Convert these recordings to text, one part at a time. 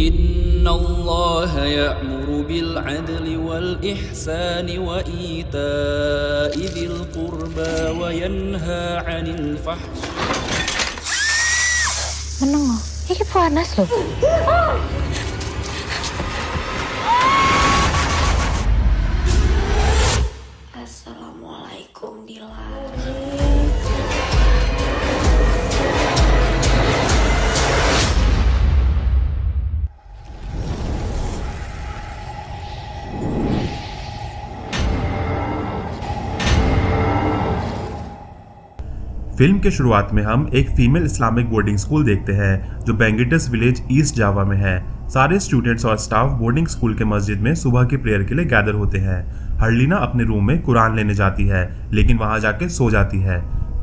إن الله يأمر بالعدل والإحسان وإيتاء ذي القربى وينهى عن الفحشاء. Menunggu, ini panas loh. Assalamualaikum Dila. Film के शुरुआत में हम एक फीमेल इस्लामिक बोर्डिंग स्कूल देखते हैं जो बेंगिटस विलेज ईस्ट जावा में है। सारे स्टूडेंट्स और स्टाफ बोर्डिंग स्कूल के मस्जिद में सुबह की प्रेयर के लिए गैदर होते हैं। हरलिना अपने रूम में कुरान लेने जाती है लेकिन वहां जाके सो जाती है।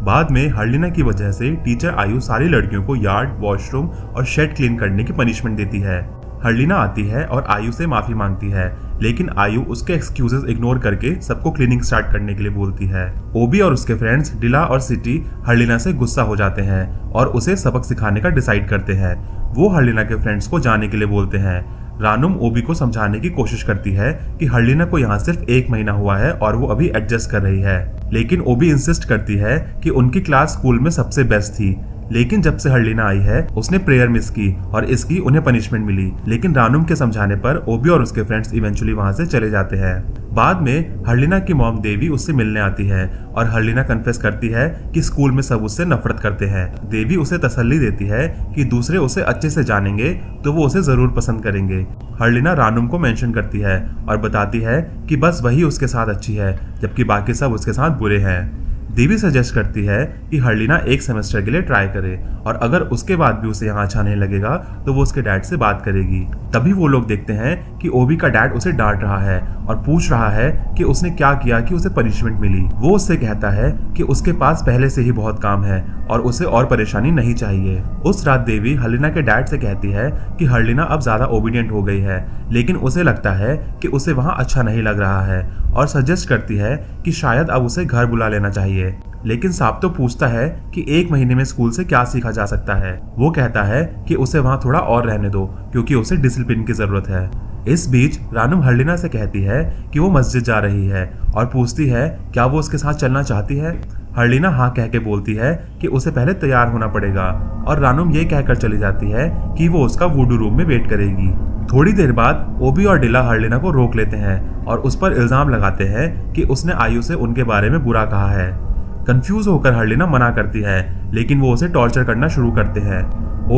बाद में हरलिना की वजह से टीचर आयु सारी लड़कियों को यार्ड, वॉशरूम और शेड क्लीन करने की पनिशमेंट देती है। हरलिना आती है और आयु से माफी मांगती है लेकिन आयु उसके एक्सक्यूजेस इग्नोर करके सबको क्लीनिंग स्टार्ट करने के लिए बोलती है। ओबी और उसके फ्रेंड्स डिला और सिटी हरलिना से गुस्सा हो जाते हैं और उसे सबक सिखाने का डिसाइड करते हैं। वो हरलिना के फ्रेंड्स को जाने के लिए बोलते हैं। रानुम ओबी को समझाने की कोशिश करती है कि हरलिना को यहाँ सिर्फ 1 महीना हुआ है और वो अभी एडजस्ट कर रही है, लेकिन ओबी इंसिस्ट करती है कि उनकी क्लास स्कूल में सबसे बेस्ट थी, लेकिन जब से हरलिना आई है उसने प्रेयर मिस की और इसकी उन्हें पनिशमेंट मिली। लेकिन रानुम के समझाने पर ओबी और उसके फ्रेंड्स इवेंचुअली वहां से चले जाते हैं। बाद में हरलिना की मॉम देवी उससे मिलने आती है और हरलिना कन्फेस करती है कि स्कूल में सब उससे नफरत करते हैं। देवी उसे तसल्ली देती है कि दूसरे उसे अच्छे से जानेंगे तो वो उसे जरूर पसंद करेंगे। हरलिना रानुम को मेंशन करती है और बताती है कि बस वही उसके साथ अच्छी है जबकि बाकी सब उसके साथ बुरे हैं। देवी सजेस्ट करती है कि हरलिना 1 सेमेस्टर के लिए ट्राई करे और अगर उसके बाद भी उसे यहाँ अच्छा नहीं लगेगा तो वो उसके डैड से बात करेगी। तभी वो लोग देखते हैं कि ओबी का डैड उसे डांट रहा है और पूछ रहा है कि उसने क्या किया कि उसे पनिशमेंट मिली। वो उससे कहता है कि उसके पास पहले से ही बहुत काम है और उसे और परेशानी नहीं चाहिए। उस रात देवी हरलिना के डैड से कहती है कि हरलिना अब ज्यादा ओबीडियंट हो गई है लेकिन उसे लगता है कि उसे वहाँ अच्छा नहीं लग रहा है और सजेस्ट करती है कि शायद अब उसे घर बुला लेना चाहिए। लेकिन सापतो पूछता है कि 1 महीने में स्कूल से क्या सीखा जा सकता है। वो कहता है कि उसे वहाँ थोड़ा और रहने दो क्योंकि उसे डिसिप्लिन की जरूरत है। इस बीच रानुम हरलिना से कहती है कि वो मस्जिद जा रही है और पूछती है क्या वो उसके साथ चलना चाहती है। हरलिना हाँ कह के बोलती है कि उसे पहले तैयार होना पड़ेगा और रानुम ये कहकर चली जाती है कि वो उसका वुडू रूम में वेट करेगी। थोड़ी देर बाद ओबी और डिला हरलिना को रोक लेते हैं और उस पर इल्जाम लगाते हैं कि उसने आयु से उनके बारे में बुरा कहा है। कंफ्यूज होकर हरलिना मना करती है लेकिन वो उसे टॉर्चर करना शुरू करते हैं।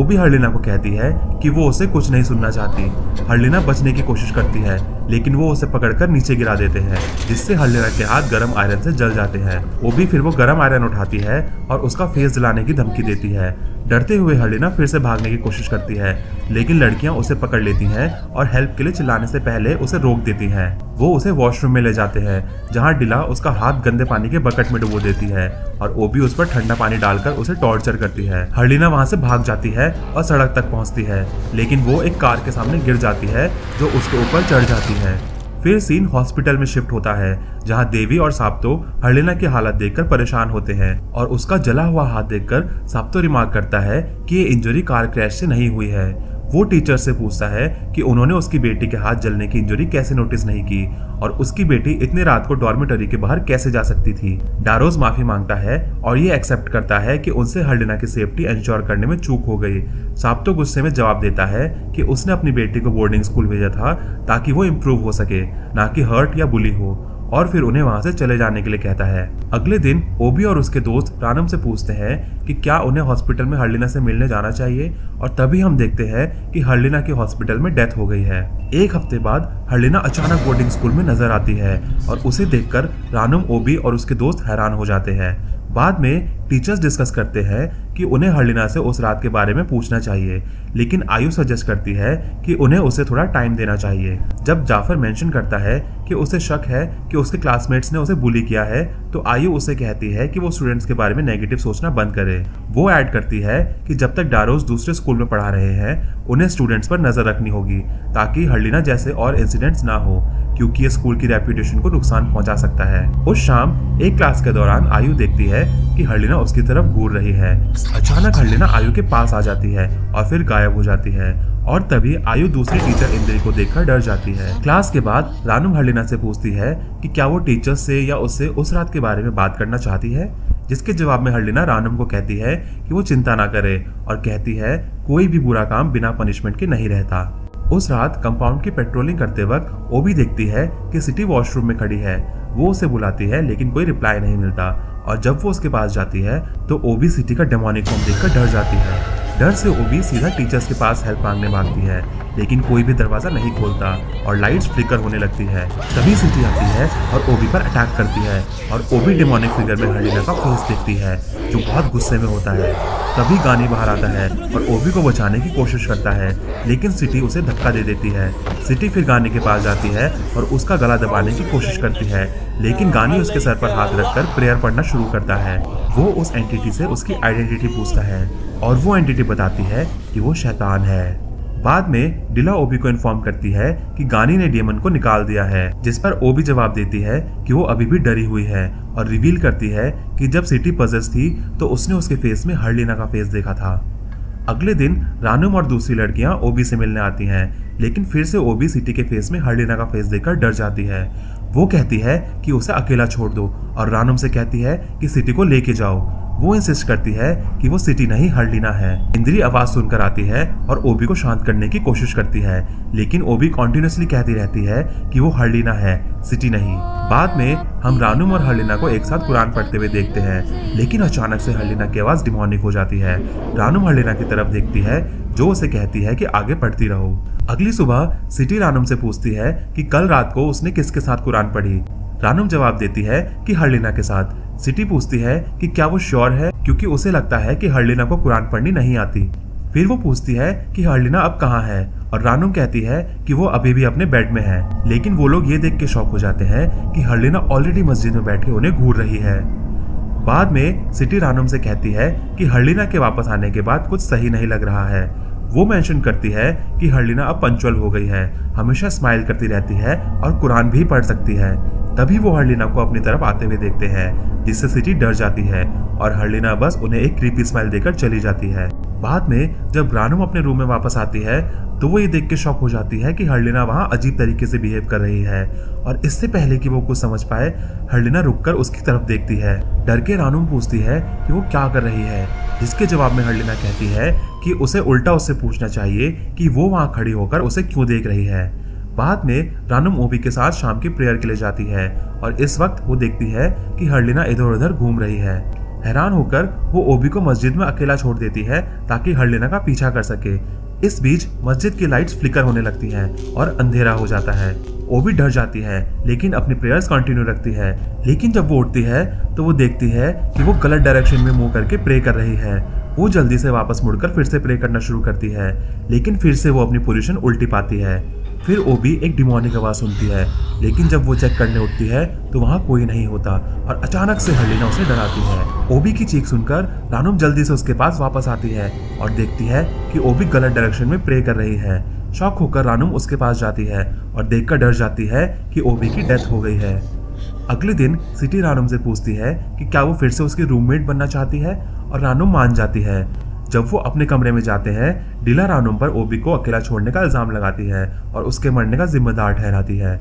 ओबी हरलिना को कहती है कि वो उसे कुछ नहीं सुनना चाहती। हरलिना बचने की कोशिश करती है लेकिन वो उसे पकड़कर नीचे गिरा देते हैं जिससे हरलिना के हाथ गर्म आयरन से जल जाते हैं। ओबी फिर वो गर्म आयरन उठाती है और उसका फेस जलाने की धमकी देती है। डरते हुए हरलिना फिर से भागने की कोशिश करती है लेकिन लड़कियां उसे पकड़ लेती हैं और हेल्प के लिए चिल्लाने से पहले उसे रोक देती हैं। वो उसे वॉशरूम में ले जाते हैं जहां डिला उसका हाथ गंदे पानी के बकेट में डुबो देती है और ओबी उस पर ठंडा पानी डालकर उसे टॉर्चर करती है। हरलिना वहां से भाग जाती है और सड़क तक पहुंचती है लेकिन वो एक कार के सामने गिर जाती है जो उसके ऊपर चढ़ जाती है। फिर सीन हॉस्पिटल में शिफ्ट होता है जहां देवी और सापतो हरलिना की हालत देखकर परेशान होते हैं और उसका जला हुआ हाथ देखकर सापतो रिमार्क करता है कि ये इंजरी कार क्रैश से नहीं हुई है। वो टीचर से पूछता है कि उन्होंने उसकी बेटी के हाथ जलने की इंजरी कैसे नोटिस नहीं की और उसकी बेटी इतने रात को डॉर्मेटरी के बाहर कैसे जा सकती थी। डारोस माफी मांगता है और ये एक्सेप्ट करता है कि उनसे हरलिना की सेफ्टी इंश्योर करने में चूक हो गई। सापतो गुस्से में जवाब देता है कि उसने अपनी बेटी को बोर्डिंग स्कूल भेजा था ताकि वो इम्प्रूव हो सके, ना कि हर्ट या बुली हो, और फिर उन्हें वहां से चले जाने के लिए कहता है। अगले दिन ओबी और उसके दोस्त रानुम से पूछते हैं कि क्या उन्हें हॉस्पिटल में हरलिना से मिलने जाना चाहिए और तभी हम देखते हैं कि हरलिना के हॉस्पिटल में डेथ हो गई है। 1 हफ्ते बाद हरलिना अचानक बोर्डिंग स्कूल में नजर आती है और उसे देखकर रानुम, ओबी और उसके दोस्त हैरान हो जाते हैं। बाद में टीचर्स डिस्कस करते हैं कि उन्हें हरलिना से उस रात के बारे में पूछना चाहिए लेकिन आयु सजेस्ट करती है कि उन्हें उसे थोड़ा टाइम देना चाहिए। जब जाफर मेंशन करता है कि उसे शक है कि उसके क्लासमेट्स ने उसे बुली किया है तो आयु उसे कहती है कि वो स्टूडेंट्स के बारे में नेगेटिव सोचना बंद करे। वो ऐड करती है कि जब तक डारोस दूसरे स्कूल में पढ़ा रहे हैं उन्हें स्टूडेंट्स पर नजर रखनी होगी ताकि हरलिना जैसे और इंसिडेंट्स ना हो। क्योंकि ये स्कूल की रेप्यूटेशन को नुकसान पहुंचा सकता है। उस शाम एक क्लास के दौरान आयु देखती है कि हरलिना उसकी तरफ घूर रही है। अचानक हरलिना आयु के पास आ जाती है और फिर गायब हो जाती है और तभी आयु दूसरी टीचर इंद्री को देखकर डर जाती है। क्लास के बाद रानू हरलिना से पूछती है कि क्या वो टीचर से या उससे उस रात के बारे में बात करना चाहती है, जिसके जवाब में हरलिना रानम को कहती है कि वो चिंता ना करे और कहती है कोई भी बुरा काम बिना पनिशमेंट के नहीं रहता। उस रात कंपाउंड की पेट्रोलिंग करते वक्त ओबी देखती है कि सिटी वॉशरूम में खड़ी है। वो उसे बुलाती है लेकिन कोई रिप्लाई नहीं मिलता और जब वो उसके पास जाती है तो ओबी सिटी का डेमोनिक होम देखकर डर जाती है। डर से ओबी सीधा टीचर्स के पास हेल्प मांगने भागती है लेकिन कोई भी दरवाजा नहीं खोलता और लाइट्स फ्लिकर होने लगती है। तभी सिटी आती है और ओबी पर अटैक करती है और ओबी डेमोनिक फिगर में हरलिना का फेस देखती है जो बहुत गुस्से में होता है। तभी गानी बाहर आता है और ओबी को बचाने की कोशिश करता है लेकिन सिटी उसे धक्का दे देती है। सिटी फिर गानी के पास जाती है और उसका गला दबाने की कोशिश करती है लेकिन गानी उसके सर पर हाथ रखकर प्रेयर पढ़ना शुरू करता है। वो उस एंटिटी से उसकी आइडेंटिटी पूछता है और वो एंटिटी बताती है कि वो शैतान है। बाद में डिला ओबी को इन्फॉर्म करती है कि गानी ने डेमन को निकाल दिया है, जिस पर ओबी जवाब देती है कि वो अभी भी डरी हुई है और रिवील करती है कि जब सिटी पजल्स थी तो उसने उसके फेस में हरलिना का फेस देखा था। अगले दिन रानूम और दूसरी लड़कियां ओबी से मिलने आती हैं लेकिन फिर से ओबी सिटी के फेस में हरलिना का फेस देखकर डर जाती है। वो कहती है कि उसे अकेला छोड़ दो और रानूम से कहती है कि सिटी को लेके जाओ। वो इंसिस्ट करती है कि वो सिटी नहीं हरलिना है। इंद्री आवाज सुनकर आती है और ओबी को शांत करने की कोशिश करती है लेकिन ओबी कॉन्टिन्यूसली कहती रहती है कि वो हरलिना है, सिटी नहीं। बाद में हम रानूम और हरलिना को एक साथ कुरान पढ़ते हुए देखते हैं लेकिन अचानक से हरलिना की आवाज डिमोनिक हो जाती है। रानूम हरलिना की तरफ देखती है जो उसे कहती है कि आगे पढ़ती रहो। अगली सुबह सिटी रानूम से पूछती है कि कल रात को उसने किसके साथ कुरान पढ़ी। रानूम जवाब देती है कि हरलिना के साथ। सिटी पूछती है कि क्या वो श्योर है क्योंकि उसे लगता है कि हरलिना को कुरान पढ़नी नहीं आती। फिर वो पूछती है कि हरलिना अब कहाँ है और रानूम कहती है कि वो अभी भी अपने बेड में है लेकिन वो लोग ये देख के शॉक हो जाते हैं कि हरलिना ऑलरेडी मस्जिद में बैठ के उन्हें घूर रही है। बाद में सिटी रानूम से कहती है कि हरलिना के वापस आने के बाद कुछ सही नहीं लग रहा है। वो मेंशन करती है कि हरलिना अब पंचुअल हो गई है, हमेशा स्माइल करती रहती है और कुरान भी पढ़ सकती है। तभी वो हरलिना को अपनी तरफ आते हुए देखते हैं जिससे सिटी डर जाती है और हरलिना बस उन्हें एक क्रीपी स्माइल देकर चली जाती है। बाद में जब रानूम अपने रूम में वापस आती है तो वो ये देख के शॉक हो जाती है कि हरलिना वहां अजीब तरीके से बिहेव कर रही है और इससे पहले कि वो कुछ समझ पाए हरलिना रुककर उसकी तरफ देखती है। डर के रानूम पूछती है कि वो क्या कर रही है, जिसके जवाब में हरलिना कहती है कि उसे उल्टा उससे पूछना चाहिए कि वो वहाँ खड़ी होकर उसे क्यों देख रही है। बाद में रानूम ओबी के साथ शाम की प्रेयर के लिए जाती है और इस वक्त वो देखती है कि हरलिना इधर उधर घूम रही है। हैरान होकर वो ओबी को मस्जिद में अकेला छोड़ देती है ताकि हरलिना का पीछा कर सके। इस बीच मस्जिद की लाइट्स फ्लिकर होने लगती हैं और अंधेरा हो जाता है। ओबी डर जाती है लेकिन अपनी प्रेयर्स कंटिन्यू रखती है। लेकिन जब वो उठती है तो वो देखती है कि वो गलत डायरेक्शन में मुंह करके प्रे कर रही है। वो जल्दी से वापस मुड़कर फिर से प्रे करना शुरू करती है लेकिन फिर से वो अपनी पोजीशन उल्टी पाती है। फिर ओबी एक डिमोनिक आवाज़ सुनती है लेकिन जब वो चेक करने उठती है तो वहाँ कोई नहीं होता और अचानक से हरलिना उसे डराती है। ओबी की चीख सुनकर रानूम जल्दी से उसके पास वापस आती है और देखती है कि ओबी गलत डायरेक्शन में प्रे कर रही है। शॉक होकर रानूम उसके पास जाती है और देखकर डर जाती है कि ओबी की डेथ हो गई है। अगले दिन सिटी रानूम से पूछती है कि क्या वो फिर से उसकी रूममेट बनना चाहती है और रानूम मान जाती है। जब वो अपने कमरे में जाते हैं डिला रानूम पर ओबी को अकेला छोड़ने का इल्जाम लगाती है और उसके मरने का जिम्मेदार ठहराती है।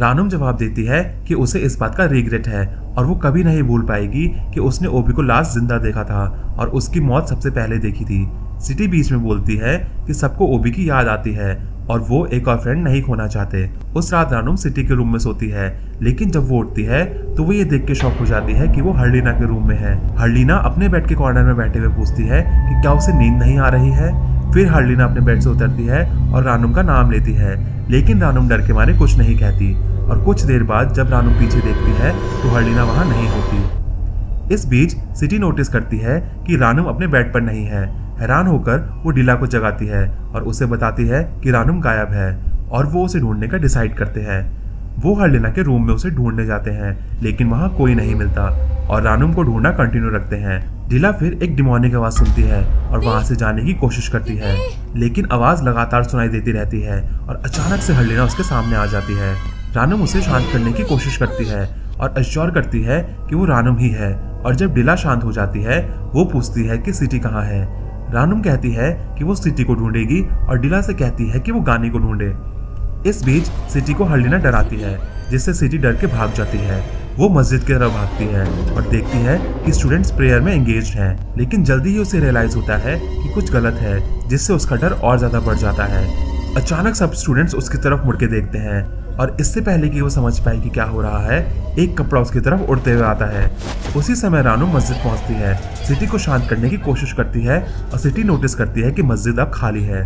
रानूम जवाब देती है कि उसे इस बात का रिग्रेट है और वो कभी नहीं भूल पाएगी कि उसने ओबी को लास्ट जिंदा देखा था और उसकी मौत सबसे पहले देखी थी। सिटी बीच में बोलती है कि सबको ओबी की याद आती है और वो एक और फ्रेंड नहीं खोना चाहते। उस रात रानूम सिटी के रूम में सोती है लेकिन जब वो उठती है तो वो ये देख के शॉक हो जाती है कि वो हरलिना के रूम में है। हरलिना अपने बेड के कॉर्नर में बैठे हुए पूछती है कि क्या उसे नींद नहीं आ रही है। फिर हरलिना अपने बेड से उतरती है और रानूम का नाम लेती है लेकिन रानूम डर के मारे कुछ नहीं कहती और कुछ देर बाद जब रानूम पीछे देखती है तो हरलिना वहाँ नहीं होती। इस बीच सिटी नोटिस करती है कि रानूम अपने बेड पर नहीं है। हैरान होकर वो डिला को जगाती है और उसे बताती है कि रानूम गायब है और वो उसे ढूंढने का डिसाइड करते हैं। वो हरलिना के रूम में उसे ढूंढने जाते हैं लेकिन वहाँ कोई नहीं मिलता और रानूम को ढूंढना कंटिन्यू रखते हैं। डिला फिर एक डिमोनिक आवाज़ सुनती है और वहाँ से जाने की कोशिश करती है लेकिन आवाज़ लगातार सुनाई देती रहती है और अचानक से हरलिना उसके सामने आ जाती है। रानुम उसे शांत करने की कोशिश करती है और अश्योर करती है कि वो रानुम ही है। और जब डिला शांत हो जाती है वो पूछती है कि सिटी कहाँ है। रानुम कहती है कि वो सिटी को ढूंढेगी और डिला से कहती है कि वो गानी को ढूंढे। इस बीच सिटी को हरलिना डराती है जिससे सिटी डर के भाग जाती है। वो मस्जिद की तरफ भागती है और देखती है कि स्टूडेंट्स प्रेयर में एंगेज हैं, लेकिन जल्दी ही उसे रियलाइज होता है कि कुछ गलत है जिससे उसका डर और ज़्यादा बढ़ जाता है। अचानक सब स्टूडेंट्स उसकी तरफ मुड़ के देखते हैं और इससे पहले कि वो समझ पाए कि क्या हो रहा है, एक कपड़ा उसकी तरफ उड़ते हुए आता है। उसी समय रानू मस्जिद पहुँचती है, सिटी को शांत करने की कोशिश करती है और सिटी नोटिस करती है कि मस्जिद अब खाली है।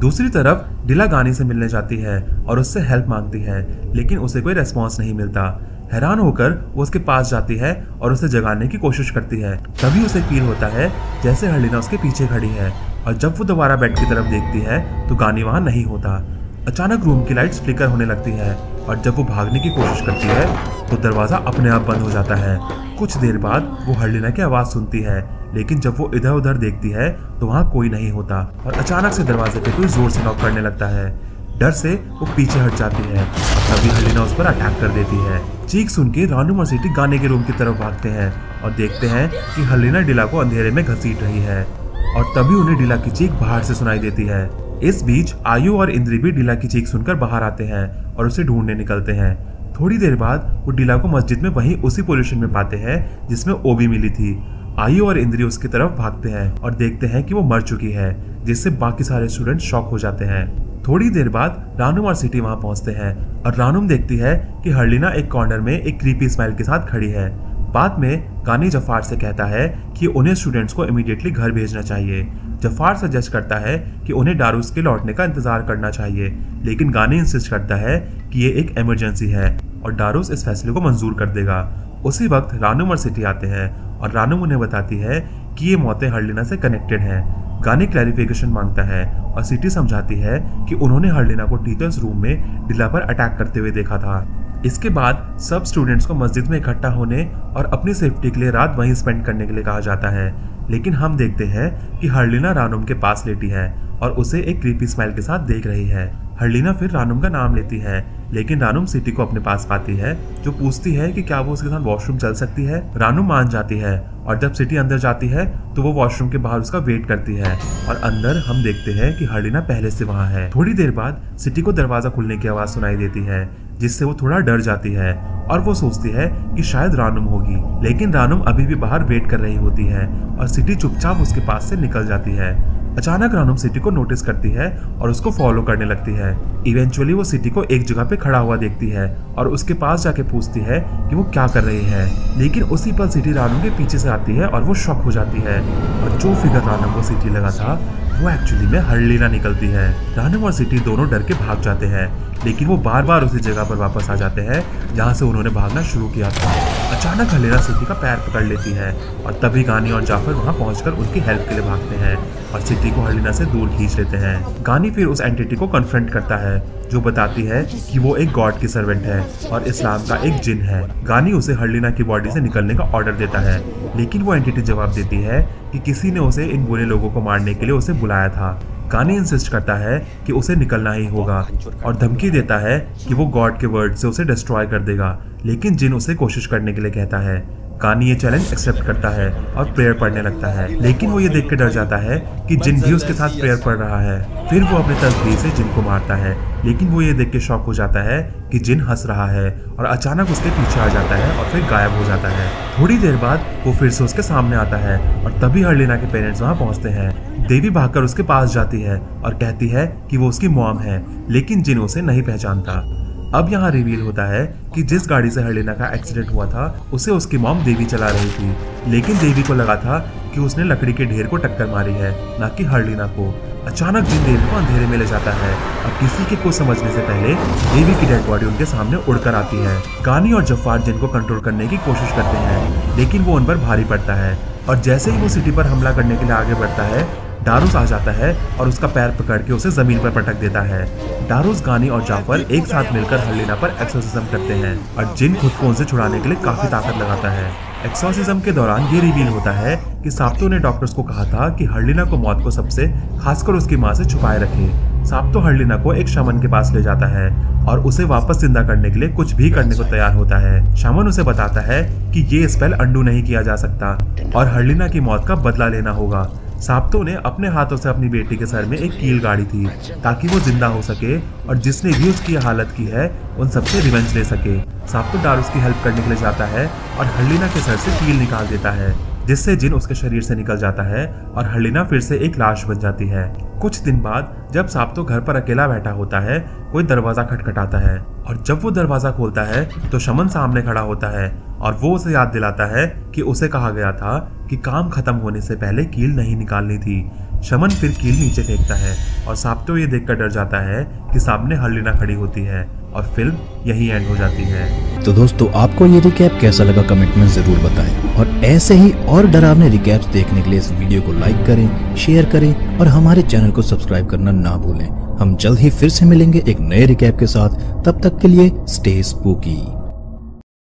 दूसरी तरफ डिला गानी से मिलने जाती है और उससे हेल्प मांगती है, लेकिन उसे कोई रेस्पॉन्स नहीं मिलता। हैरान होकर वो उसके पास जाती है और उसे जगाने की कोशिश करती है। तभी उसे फील होता है जैसे हरलिना उसके पीछे खड़ी है, और जब वो दोबारा बेड की तरफ देखती है तो गानी वहाँ नहीं होता। अचानक रूम की लाइट्स फ्लिकर होने लगती है और जब वो भागने की कोशिश करती है तो दरवाज़ा अपने आप बंद हो जाता है। कुछ देर बाद वो हरलिना की आवाज़ सुनती है, लेकिन जब वो इधर उधर देखती है तो वहाँ कोई नहीं होता और अचानक से दरवाजे पे कोई जोर से नॉक करने लगता है। डर से वो पीछे हट जाती है, तभी हरलिना उस पर अटैक कर देती है। चीख सुन के रानू और सिटी गाने के रूम की तरफ भागते हैं और देखते हैं कि हरलिना डिला को अंधेरे में घसीट रही है, और तभी उन्हें डिला की चीख बाहर से सुनाई देती है। इस बीच आयु और इंद्री भी डिला की चीख सुनकर बाहर आते हैं और उसे ढूंढने निकलते हैं। थोड़ी देर बाद वो डिला को मस्जिद में वहीं उसी पोजीशन में पाते हैं जिसमें ओबी मिली थी। आयु और इंद्री उसकी तरफ भागते हैं और देखते हैं कि वो मर चुकी है, जिससे बाकी सारे स्टूडेंट शॉक हो जाते हैं। थोड़ी देर बाद रानुम और सिटी वहां पहुंचते हैं और रानुम देखती है कि हरलिना एक कॉर्नर में एक क्रीपी स्माइल के साथ खड़ी है। बाद में गानी जफार से कहता है कि उन्हें स्टूडेंट्स को इमीडिएटली घर भेजना चाहिए। जफार सजेस्ट करता है कि उन्हें दारूस के लौटने का इंतजार करना चाहिए, लेकिन गानी इंसिस्ट करता है कि ये एक इमरजेंसी है और दारूस इस फैसले को मंजूर कर देगा। उसी वक्त रानुम और सिटी आते हैं और रानुम उन्हें बताती है कि ये मौतें हरलिना से कनेक्टेड हैं। गानी क्लैरिफिकेशन मांगता है और सिटी समझाती है कि उन्होंने हरलिना को टीचर्स रूम में डिला पर अटैक करते हुए देखा था। इसके बाद सब स्टूडेंट्स को मस्जिद में इकट्ठा होने और अपनी सेफ्टी के लिए रात वहीं स्पेंड करने के लिए कहा जाता है, लेकिन हम देखते हैं कि हरलिना रानुम के पास लेटी है और उसे एक क्रीपी स्माइल के साथ देख रही है। हरलिना फिर रानुम का नाम लेती है, लेकिन रानुम सिटी को अपने पास पाती है जो पूछती है कि क्या वो उसके साथ वॉशरूम चल सकती है। रानुम मान जाती है और जब सिटी अंदर जाती है तो वो वॉशरूम के बाहर उसका वेट करती है और अंदर हम देखते हैं कि हरलिना पहले से वहाँ है। थोड़ी देर बाद सिटी को दरवाजा खुलने की आवाज़ सुनाई देती है, जिससे वो थोड़ा डर जाती है और वो सोचती है कि शायद रानुम होगी, लेकिन रानुम अभी भी बाहर वेट कर रही होती है और सिटी चुपचाप उसके पास से निकल जाती है। अचानक रानुम सिटी को नोटिस करती है और उसको फॉलो करने लगती है। इवेंचुअली वो सिटी को एक जगह पे खड़ा हुआ देखती है और उसके पास जाके पूछती है कि वो क्या कर रही है, लेकिन उसी पल सिटी रानुम के पीछे से आती है और वो शॉक हो जाती है। और जो फिगर रानुम को सिटी लगा था वो एक्चुअली में हरलिना निकलती है। रानुम और सिटी दोनों डर के भाग जाते हैं, लेकिन वो बार बार उसी जगह पर वापस आ जाते हैं जहाँ से उन्होंने भागना शुरू किया था। अचानक हरलिना सिटी का पैर पकड़ लेती है और तभी गानी और जाफर वहाँ पहुँच उनकी हेल्प के लिए भागते हैं और सिटी को हरलिना से दूर खींच लेते हैं। गानी फिर उस एंटिटी को कन्फ्रंट करता है जो बताती है कि वो एक गॉड की सर्वेंट है और इस्लाम का एक जिन है। गानी उसे हरलिना की बॉडी से निकलने का ऑर्डर देता है, लेकिन वो एंटिटी जवाब देती है कि किसी ने उसे इन बुरे लोगों को मारने के लिए उसे बुलाया था। गानी इंसिस्ट करता है कि उसे निकलना ही होगा और धमकी देता है कि वो गॉड के वर्ड से उसे डिस्ट्रॉय कर देगा, लेकिन जिन उसे कोशिश करने के लिए कहता है। गानी ये चैलेंज एक्सेप्ट करता है और प्रेयर पढ़ने लगता है, लेकिन वो ये देख के डर जाता है कि जिन भी उसके साथ प्रेयर पढ़ रहा है। फिर वो अपने तस्वीर से जिन को मारता है, लेकिन वो ये देख के शॉक हो जाता है कि जिन हंस रहा है और अचानक उसके पीछे आ जाता है और फिर गायब हो जाता है। थोड़ी देर बाद वो फिर से उसके सामने आता है और तभी हरलिना के पेरेंट्स वहाँ पहुँचते हैं। देवी भागकर उसके पास जाती है और कहती है कि वो उसकी मॉम है, लेकिन जिन उसे नहीं पहचानता। अब यहाँ रिवील होता है कि जिस गाड़ी से हरलिना का एक्सीडेंट हुआ था उसे उसकी मॉम देवी चला रही थी, लेकिन देवी को लगा था कि उसने लकड़ी के ढेर को टक्कर मारी है, ना कि हरलिना को। अचानक जिन देवी को अंधेरे में ले जाता है और किसी के कुछ समझने से पहले देवी की डेड बॉडी उनके सामने उड़कर आती है। गानी और जफ्फार जिन को कंट्रोल करने की कोशिश करते हैं, लेकिन वो उन पर भारी पड़ता है और जैसे ही वो सिटी पर हमला करने के लिए आगे बढ़ता है दारूस आ जाता है और उसका पैर पकड़ के उसे ज़मीन पर पटक देता है। दारूस, गानी और जाफर एक साथ मिलकर हरलिना पर एक्सोर्सिज्म करते हैं और जिन खुद को उनसे छुड़ाने के लिए काफ़ी ताकत लगाता है। एक्सोर्सिज्म के दौरान ये रिवील होता है कि सापतो ने डॉक्टर्स को कहा था कि हरलिना को मौत को सबसे, खासकर उसकी माँ से, छुपाए रखे, सांप तो हरलिना को एक शामन के पास ले जाता है और उसे वापस जिंदा करने के लिए कुछ भी करने को तैयार होता है। शामन उसे बताता है कि ये स्पेल अंडू नहीं किया जा सकता और हरलिना की मौत का बदला लेना होगा। साप्तो ने अपने हाथों से अपनी बेटी के सर में एक कील गाड़ी थी ताकि वो जिंदा हो सके और जिसने भी उसकी हालत की है उन सबसे रिवेंज ले सके। साप्तो दारूस की हेल्प करने के लिए जाता है और हरलिना के सर से कील निकाल देता है जिससे जिन उसके शरीर से निकल जाता है और हरलिना फिर से एक लाश बन जाती है। कुछ दिन बाद जब साप्तो घर पर अकेला बैठा होता है कोई दरवाजा खटखटाता है और जब वो दरवाजा खोलता है तो शमन सामने खड़ा होता है और वो उसे याद दिलाता है कि उसे कहा गया था कि काम खत्म होने से पहले कील नहीं निकालनी थी। शमन फिर कील नीचे फेंकता है और साप्तो ये देखकर डर जाता है कि सामने हरलिना खड़ी होती है और फिल्म यही एंड हो जाती है। तो दोस्तों आपको ये रिकैप कैसा लगा कमेंट में जरूर बताएं और ऐसे ही और डरावने रिकैप्स देखने के लिए इस वीडियो को लाइक करें, शेयर करें और हमारे चैनल को सब्सक्राइब करना ना भूलें। हम जल्द ही फिर से मिलेंगे एक नए रिकैप के साथ, तब तक के लिए स्टे स्पूकी।